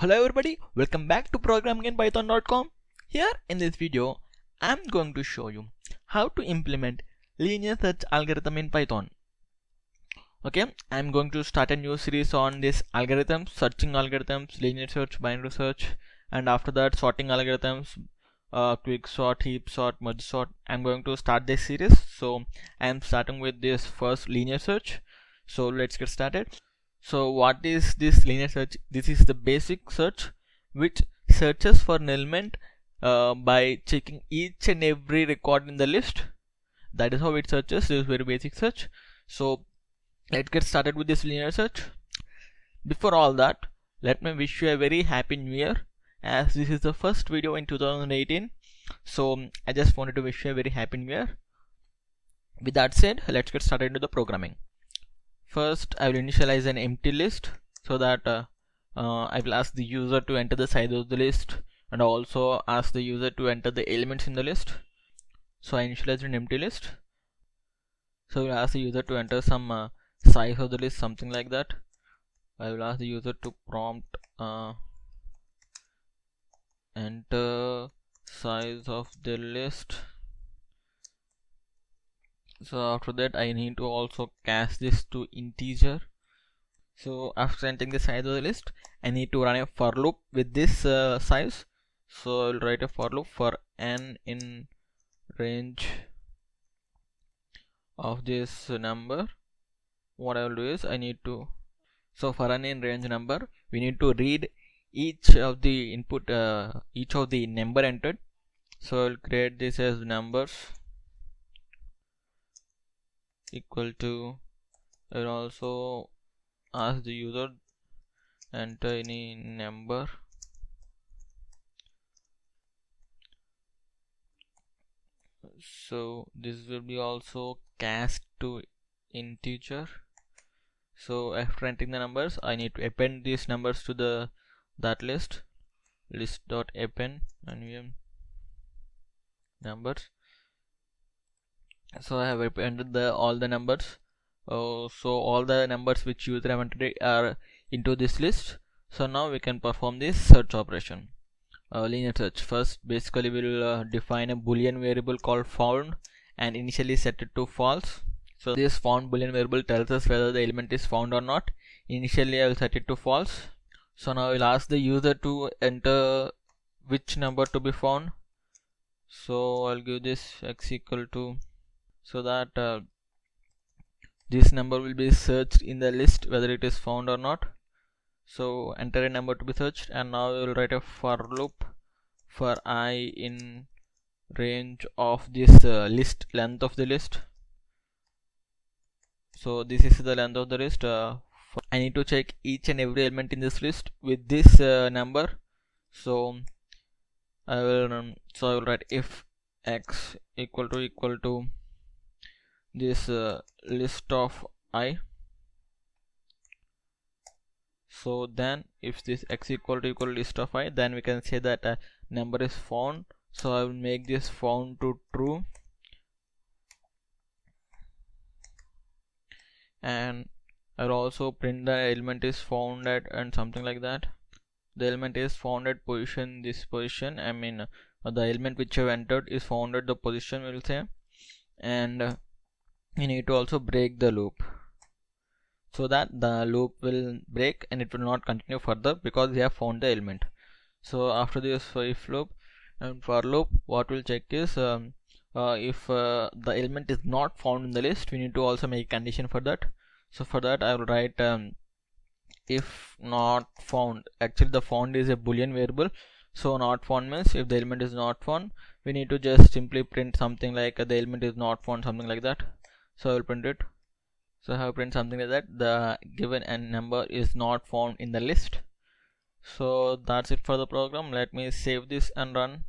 Hello everybody, welcome back to programminginpython.com. Here in this video, I'm going to show you how to implement linear search algorithm in Python. Okay, I'm going to start a new series on this algorithms, searching algorithms, linear search, binary search, and after that sorting algorithms, quick sort, heap sort, merge sort. I'm going to start this series, so I'm starting with this first linear search. So let's get started. So what is this linear search? This is the basic search which searches for an element by checking each and every record in the list. That is how it searches. This is very basic search. So let's get started with this linear search. Before all that, let me wish you a very happy new year, as this is the first video in 2018. So I just wanted to wish you a very happy new year. With that said, let's get started with the programming. First, I will initialize an empty list so that I will ask the user to enter the size of the list and also ask the user to enter the elements in the list. So I initialize an empty list. So I will ask the user to enter some size of the list, something like that. I will ask the user to prompt enter size of the list. So after that, I need to also cast this to integer. So after entering the size of the list, I need to run a for loop with this size. So I'll write a for loop for n in range of this number. What I will do is for n in range number, we need to read each of the input, each of the number entered. So I'll create this as numbers equal to, and also ask the user enter any number. So this will be also cast to integer. So after entering the numbers, I need to append these numbers to the list. List.append and numbers. So I have appended all the numbers. So all the numbers which user have entered are into this list. So now we can perform this search operation, linear search. First, basically we will define a boolean variable called found and initially set it to false. So this found boolean variable tells us whether the element is found or not. Initially I will set it to false. So now I will ask the user to enter which number to be found. So I'll give this x equal to, so that this number will be searched in the list whether it is found or not. So enter a number to be searched, and now we will write a for loop for I in range of this list, length of the list. So this is the length of the list. I need to check each and every element in this list with this number. So I will write if x equal to this list of I. So then if this x equal to list of I, then we can say that a number is found. So I will make this found to true, and I'll also print the element is found at, and something like that. The element is found at position, this position. I mean the element which you have entered is found at the position, we will say. And you need to also break the loop, so that the loop will break and it will not continue further because we have found the element. So after this if loop and for loop, what we'll check is if the element is not found in the list, we need to also make a condition for that. So for that I will write if not found. Actually the found is a boolean variable, so not found means if the element is not found, we need to just simply print something like the element is not found, something like that. So I will print it. So I have print something like that, the given n number is not found in the list. So that's it for the program. Let me save this and run.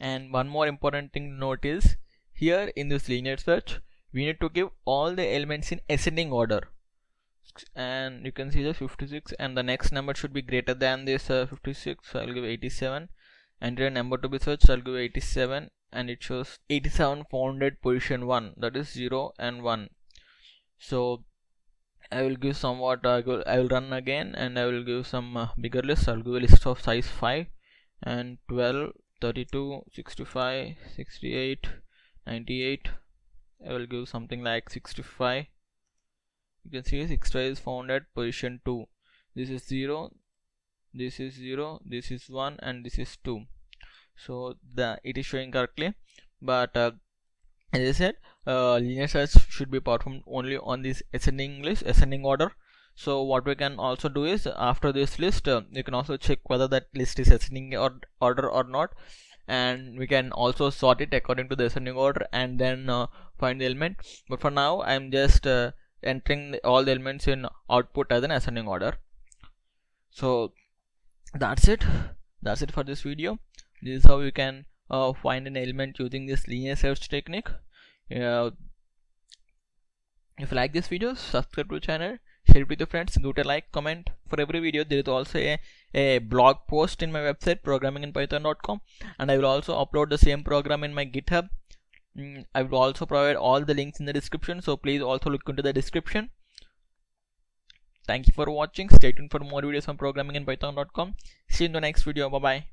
And one more important thing to note is, here in this linear search, we need to give all the elements in ascending order. And you can see the 56, and the next number should be greater than this 56. So I will give 87. Enter a number to be searched, I'll give 87, and it shows 87 found at position 1, that is 0 and 1. So I will give somewhat I will run again, and I will give some bigger list. I'll give a list of size 5 and 12, 32, 65, 68, 98. I will give something like 65. You can see 65 is found at position 2. This is 0, this is 0, this is 1, and this is 2. So it is showing correctly, but as I said, linear search should be performed only on this ascending list, ascending order. So what we can also do is, after this list, you can also check whether that list is ascending order or not, and we can also sort it according to the ascending order and then find the element. But for now, I'm just entering all the elements in output as an ascending order. So that's it. That's it for this video. This is how you can find an element using this linear search technique. If you like this video, subscribe to the channel, share it with your friends, give it a like, comment. For every video, there is also a blog post in my website, programminginpython.com, and I will also upload the same program in my GitHub. I will also provide all the links in the description, so please also look into the description. Thank you for watching. Stay tuned for more videos on programminginpython.com. See you in the next video. Bye bye.